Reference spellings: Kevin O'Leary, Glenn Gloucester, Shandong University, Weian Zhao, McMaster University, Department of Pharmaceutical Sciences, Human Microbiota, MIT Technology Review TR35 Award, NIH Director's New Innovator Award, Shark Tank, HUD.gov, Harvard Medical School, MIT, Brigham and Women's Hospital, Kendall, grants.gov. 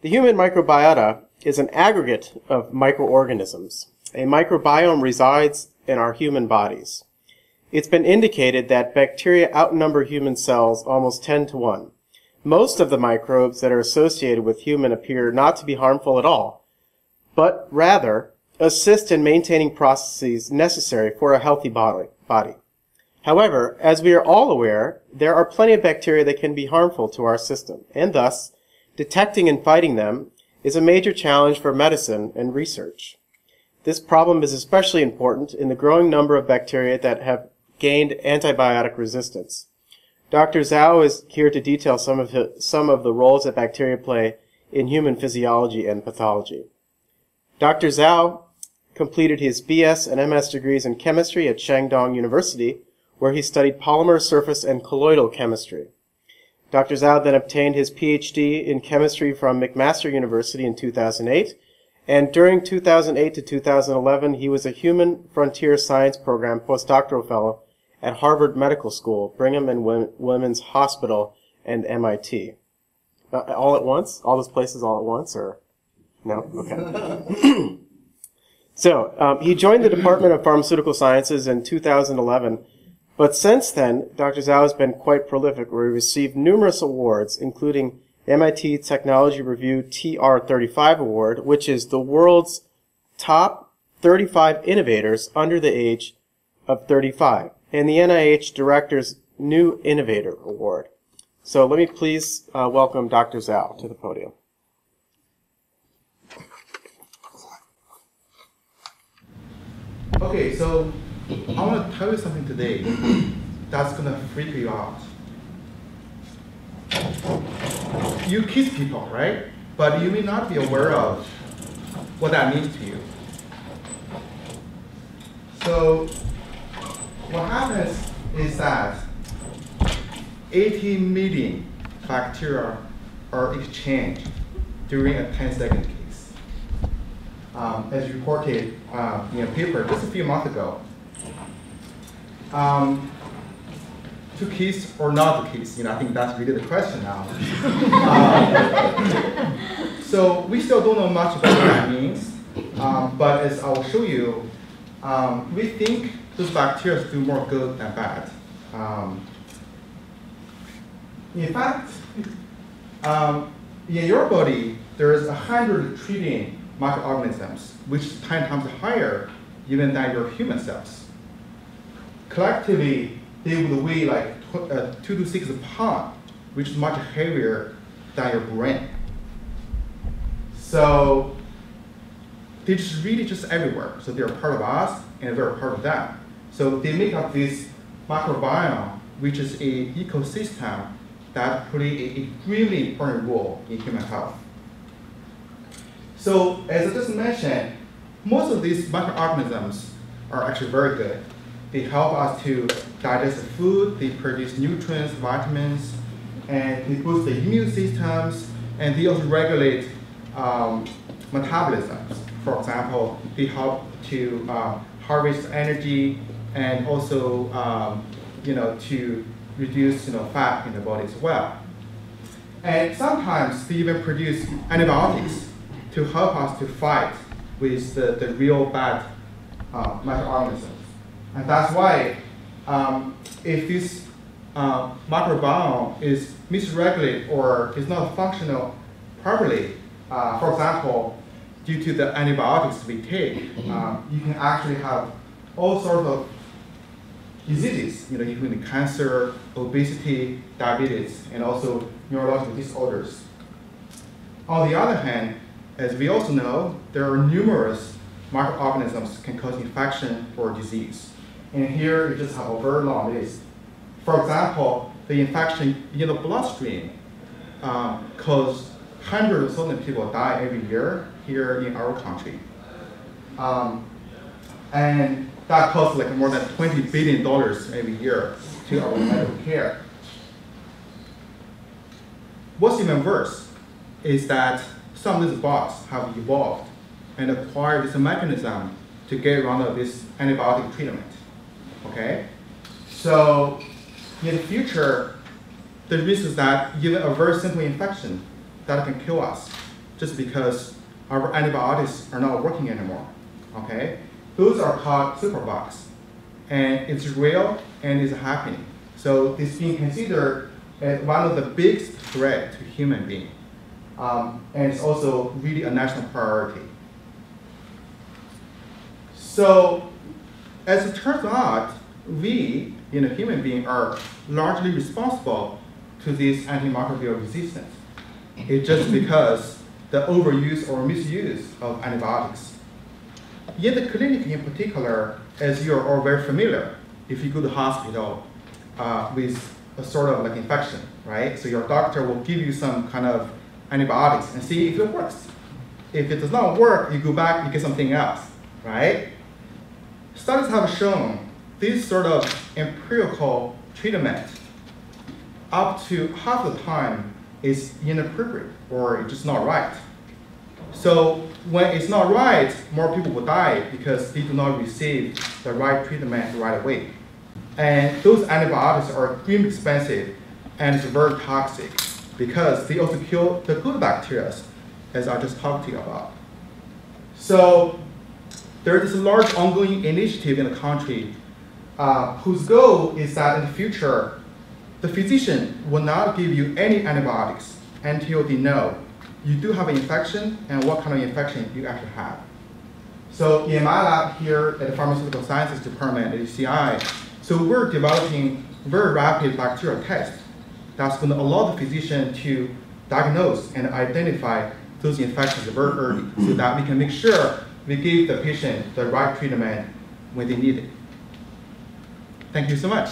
The human microbiota is an aggregate of microorganisms. A microbiome resides in our human bodies. It's been indicated that bacteria outnumber human cells almost 10-to-1. Most of the microbes that are associated with human appear not to be harmful at all, but rather assist in maintaining processes necessary for a healthy body. However, as we are all aware, there are plenty of bacteria that can be harmful to our system, and thus, detecting and fighting them is a major challenge for medicine and research. This problem is especially important in the growing number of bacteria that have gained antibiotic resistance. Dr. Zhao is here to detail some of the roles that bacteria play in human physiology and pathology. Dr. Zhao completed his BS and MS degrees in chemistry at Shandong University, where he studied polymer surface and colloidal chemistry. Dr. Zhao then obtained his PhD in chemistry from McMaster University in 2008, and during 2008 to 2011, he was a Human Frontier Science Program postdoctoral fellow at Harvard Medical School, Brigham and Women's Hospital, and MIT. All at once? All those places all at once? Or no? Okay. So, he joined the Department of Pharmaceutical Sciences in 2011, but since then, Dr. Zhao has been quite prolific, where he received numerous awards, including the MIT Technology Review TR35 Award, which is the world's top 35 innovators under the age of 35. And the NIH Director's New Innovator Award. So let me please welcome Dr. Zhao to the podium. Okay, so I want to tell you something today that's going to freak you out. You kiss people, right? But you may not be aware of what that means to you. So what happens is that 80 million bacteria are exchanged during a 10-second kiss. As reported in a paper just a few months ago. To kiss or not to kiss, I think that's really the question now. So we still don't know much about what that means, but as I will show you, we think those bacteria do more good than bad. In fact, in your body, there is 100 trillion microorganisms, which is 10 times higher even than your human cells. Collectively, they would weigh like 2 to 6 pounds, which is much heavier than your brain. So they're just really just everywhere. So they're part of us, and we're part of them. So they make up this microbiome, which is an ecosystem that plays an extremely important role in human health. So as I just mentioned, most of these microorganisms are actually very good. They help us to digest the food, they produce nutrients, vitamins, and they boost the immune systems, and they also regulate metabolisms. For example, they help to harvest energy and also, to reduce, fat in the body as well. And sometimes they even produce antibiotics to help us to fight with the real bad microorganisms. And that's why if this microbiome is misregulated or is not functional properly, for example, due to the antibiotics we take, you can actually have all sorts of diseases, including cancer, obesity, diabetes, and also neurological disorders. On the other hand, as we also know, there are numerous microorganisms that can cause infection or disease. And here, you just have a very long list. For example, the infection in the bloodstream causes hundreds of thousand people die every year here in our country. And that costs like more than $20 billion every year to our medical care. What's even worse is that some of these bugs have evolved and acquired this mechanism to get around of this antibiotic treatment, okay? So in the future, the risk is that even a very simple infection that can kill us just because our antibiotics are not working anymore, okay? Those are called superbugs, and it's real and it's happening. So it's being considered as one of the biggest threats to human beings, and it's also really a national priority. So as it turns out, we, in a human being, are largely responsible to this antimicrobial resistance. It's just because the overuse or misuse of antibiotics. In the clinic in particular, as you're all very familiar, if you go to the hospital with a sort of like infection, right? So your doctor will give you some kind of antibiotics and see if it works. If it does not work, you go back, you get something else, right? Studies have shown this sort of empirical treatment up to half the time is inappropriate or just not right. So when it's not right, more people will die because they do not receive the right treatment right away. And those antibiotics are extremely expensive and it's very toxic because they also kill the good bacteria, as I just talked to you about. So there is a large ongoing initiative in the country whose goal is that in the future, the physician will not give you any antibiotics until they know you do have an infection and what kind of infection you actually have. So in my lab here at the Pharmaceutical Sciences Department at UCI, so we're developing very rapid bacterial tests that's going to allow the physician to diagnose and identify those infections very early so that we can make sure we give the patient the right treatment when they need it. Thank you so much.